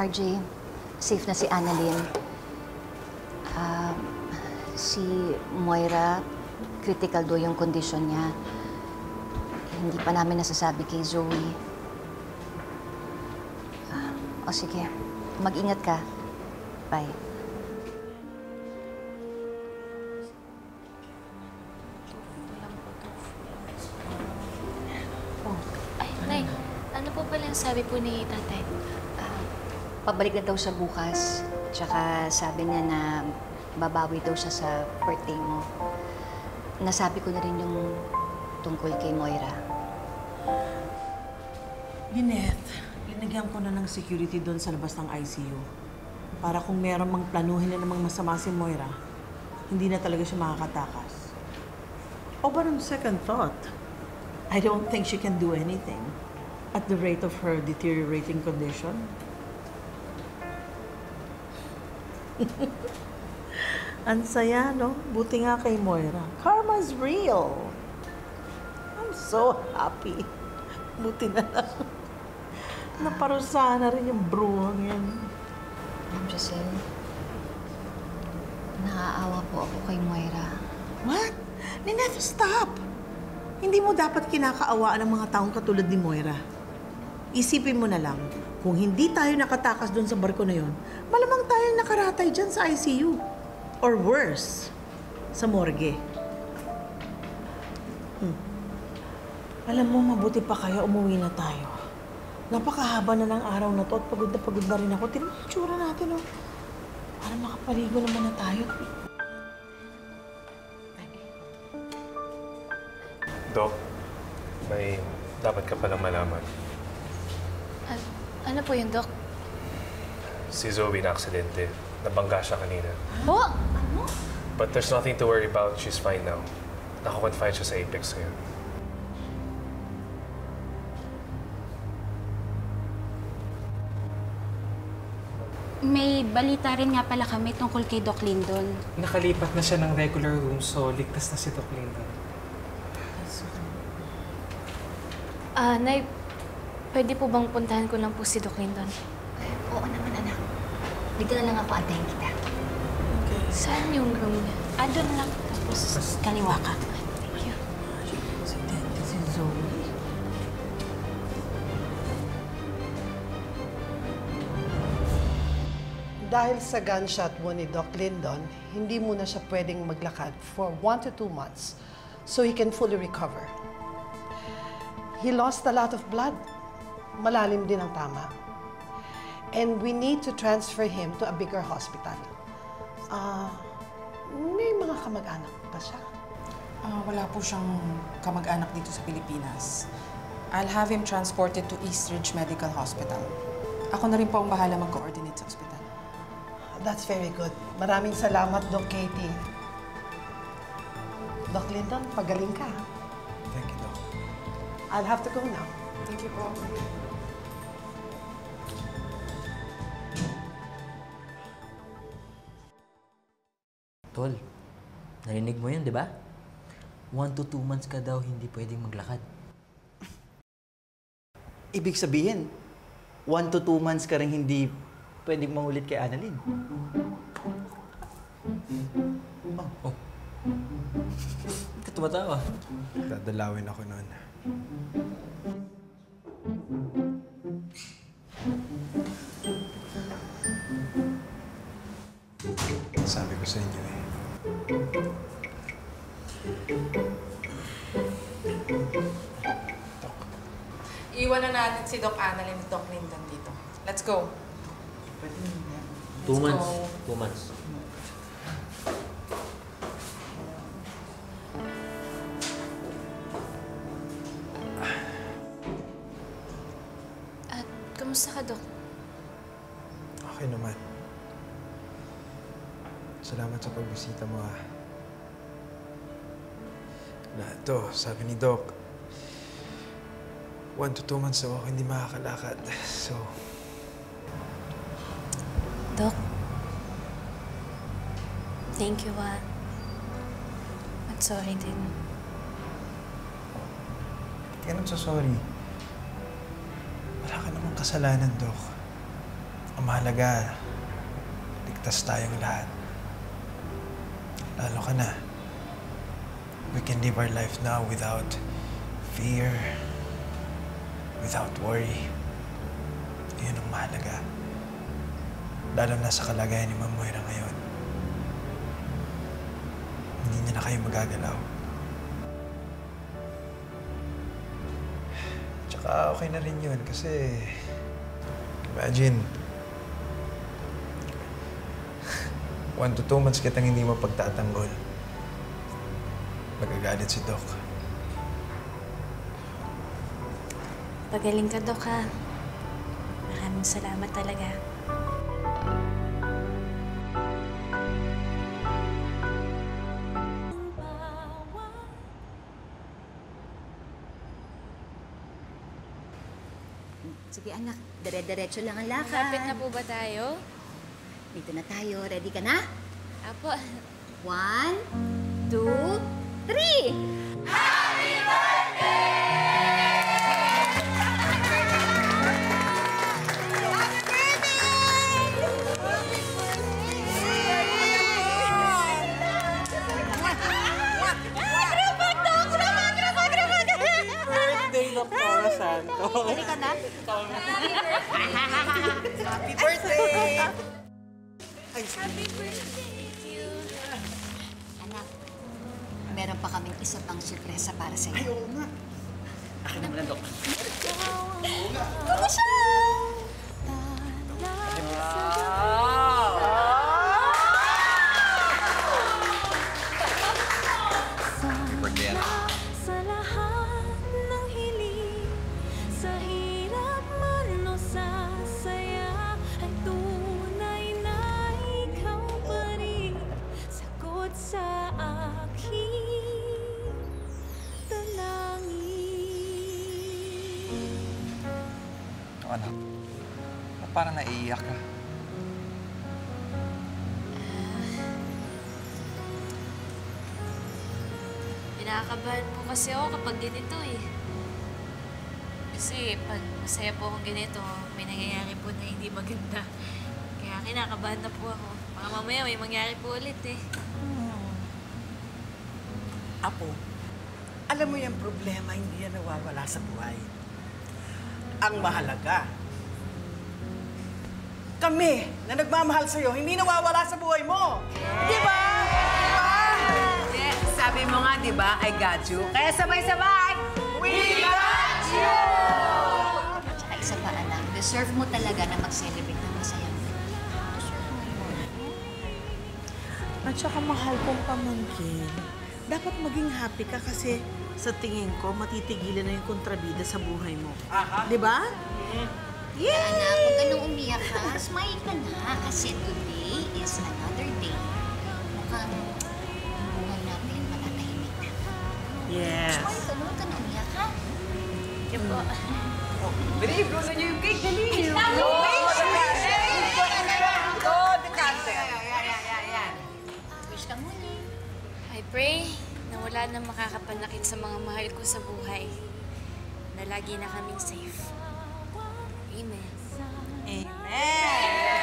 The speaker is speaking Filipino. RJ, safe na si Annalyn. Si Moira, critical daw yung kondisyon niya. Hindi pa namin nasasabi kay Zoe. O sige, mag-ingat ka. Bye. Ay, Nay, ano po palang sabi po ni Tatay? Pabalik na daw siya bukas. Tsaka sabi niya na babawi daw siya sa birthday mo. Nasabi ko na rin yung tungkol kay Moira. Nineth, linagyan ko na ng security doon sa labas ng ICU. Para kung meron mang planuhin na namang masama si Moira, hindi na talaga siya makakatakas. Oh, but on second thought, I don't think she can do anything at the rate of her deteriorating condition. Ang saya, no? Buti nga kay Moira. Karma's real. I'm so happy. Buti na lang. Naparusahan na rin yung bruhang yan. Ma'am Giselle, naaawa po ako kay Moira. What? Nineth, stop! Hindi mo dapat kinakaawaan ang mga taong katulad ni Moira. Isipin mo na lang, kung hindi tayo nakatakas doon sa barko na yon, malamang tayong nakaratay dyan sa ICU. Or worse, sa morgue. Alam mo, mabuti pa kaya umuwi na tayo. Napakahaba na ng araw na to at pagod na rin ako. Tingnan yung tsura natin, oh. Para makapaligo naman na tayo. Doc, may dapat ka palang malaman. Ano po yun, Doc? Si Zoe na aksidente. Nabangga siya kanina. Oh! Ano? But there's nothing to worry about. She's fine now. Nakakonfine siya sa Apex ngayon. May balita rin nga pala kami tungkol kay Doc Lyndon. Nakalipat na siya ng regular room, so ligtas na si Doc Lyndon. Nay, pwede po bang puntahan ko lang po si Doc Lyndon? Oo naman, anak. Dito na lang ako, atayin kita. Okay. Saan yung room niya? Doon lang. Tapos, kaliwa ka. Thank you. Si Zoe. Dahil sa gunshot wound ni Doc Lyndon, hindi muna siya pwedeng maglakad for 1 to 2 months so he can fully recover. He lost a lot of blood. Malalim din ang tama. And we need to transfer him to a bigger hospital. May mga kamag-anak pa siya? Wala po siyang kamag-anak dito sa Pilipinas. I'll have him transported to East Ridge Medical Hospital. Ako na rin po ang bahala mag-coordinate sa hospital. That's very good. Maraming salamat, Doc Katie. Doc Lyndon, pagaling ka. Thank you, Doc. I'll have to go now. Thank you, po. Tol, narinig mo yun, di ba? 1 to 2 months ka daw hindi pwedeng maglakad. Ibig sabihin, 1 to 2 months ka rin hindi pwedeng mangulit kay Annalyn. Oh. Katumatawa. Dadalawin ako noon. Sabi ko sa inyo eh. Doc. Iwan na natin si Doc Annalyn at Doc Lyndon dito. Let's go. 2 months. 2 months. At kamusta ka, Doc? Okay naman. Salamat sa pagbisita mo, ha. Na ito, sabi ni Doc, 1 to 2 months ako hindi makakalakad, so... Doc, thank you, ha. At sorry din. Hindi ka nagsasorry. Wala ka namang kasalanan, Doc. Ang mahalaga, ligtas tayong lahat. Lalo ka na. We can live our life now without fear, without worry. Yun ang mahalaga. Lalo na sa kalagayan ni Ma'am Moira ngayon. Hindi niya na kayo magagalaw. Tsaka okay na rin yun kasi... Imagine... 1 to 2 months kitang hindi mapagtatanggol. Magagalit si Doc. Pagaling ka, Doc, ha? Maraming salamat talaga. Sige, anak. Dire-diretso lang ang lakad. Malapit na po ba tayo? Dito na tayo. Ready ka na? Apo. 1, 2, 3! Happy birthday! Happy birthday! Birthday na para saan ko. Ready ka na? Happy birthday! Happy birthday! Meron pa kaming isa pang surpresa para sa iyo. Ayaw na. Akin naman na, Dok. Kamo siya! Wow! Happy birthday, Anna. Sa lahat ng hiling, sa hirap man o sa saya, ay tunay na ikaw pa rin, sagot sa akin. Anak, parang naiiyak ka. Pinakabahan po kasi ako kapag ganito eh. Kasi pag masaya po akong ganito, may nangyayari po na hindi maganda. Kaya kinakabahan na po ako. Baka mamaya may mangyari po ulit eh. Apo, alam mo yung problema, hindi yan nawawala sa buhay. Ang mahalaga. Kami na nagmamahal sa'yo, hindi nawawala sa buhay mo. Di ba? Yes. Sabi mo nga, di ba, I got you. Kaya sabay-sabay, we got you! Tsaka isa pa, anak, deserve mo talaga na mag-celebrate ng masayang birthday. Deserve mo yun. At saka mahal kong pamangkin, dapat maging happy ka kasi sa tingin ko, matitigilan na yung kontrabida sa buhay mo. Di ba? Yay! Yeah, anak, huwag ka nang umiyak ha. Smile ka na kasi today is another day. Mukhang buhay natin matatahimik na. Yes. Smile ka na, huwag ka nang umiyak ha. Yan po. Bili, bruno niyo yung cake. Dali! It's not the cake! It's not the cake! Go the castle! Ayan. Wish ka muli. I pray na wala nang makakapanakit sa mga mahal ko sa buhay, na lagi na kaming safe. Amen. Amen!